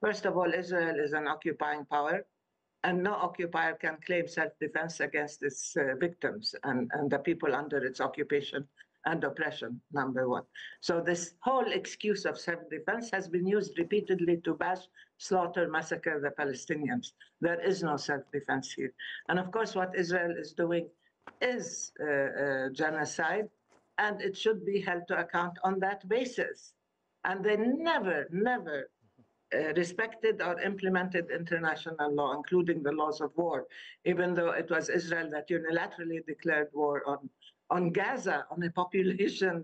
First of all, Israel is an occupying power, and no occupier can claim self-defense against its victims and the people under its occupation and oppression, number one. So this whole excuse of self-defense has been used repeatedly to bash, slaughter, massacre the Palestinians. There is no self-defense here. And of course, what Israel is doing is genocide, and it should be held to account on that basis. And they never respected or implemented international law, including the laws of war, even though it was Israel that unilaterally declared war on Gaza, on a population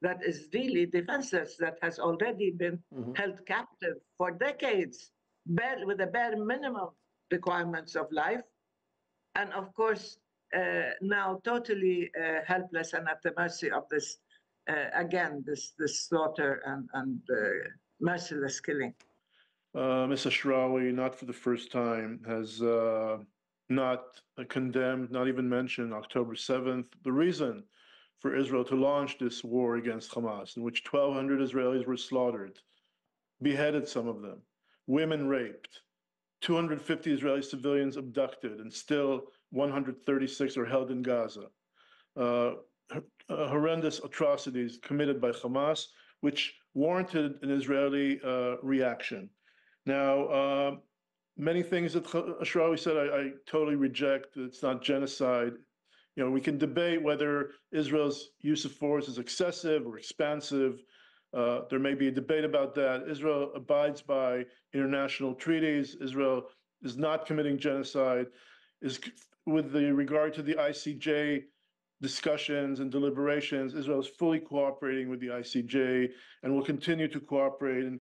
that is really defenseless, that has already been held captive for decades, with the bare minimum requirements of life, and of course now totally helpless and at the mercy of this, again, this slaughter and merciless killing. Ms. Ashrawi, not for the first time, has not condemned, not even mentioned October 7th, the reason for Israel to launch this war against Hamas, in which 1,200 Israelis were slaughtered, beheaded some of them, women raped, 250 Israeli civilians abducted, and still 136 are held in Gaza. Horrendous atrocities committed by Hamas, which warranted an Israeli reaction. Now, many things that Ashrawi said, I totally reject. It's not genocide. You know, we can debate whether Israel's use of force is excessive or expansive. There may be a debate about that. Israel abides by international treaties. Israel is not committing genocide. With the regard to the ICJ discussions and deliberations, Israel is fully cooperating with the ICJ and will continue to cooperate. And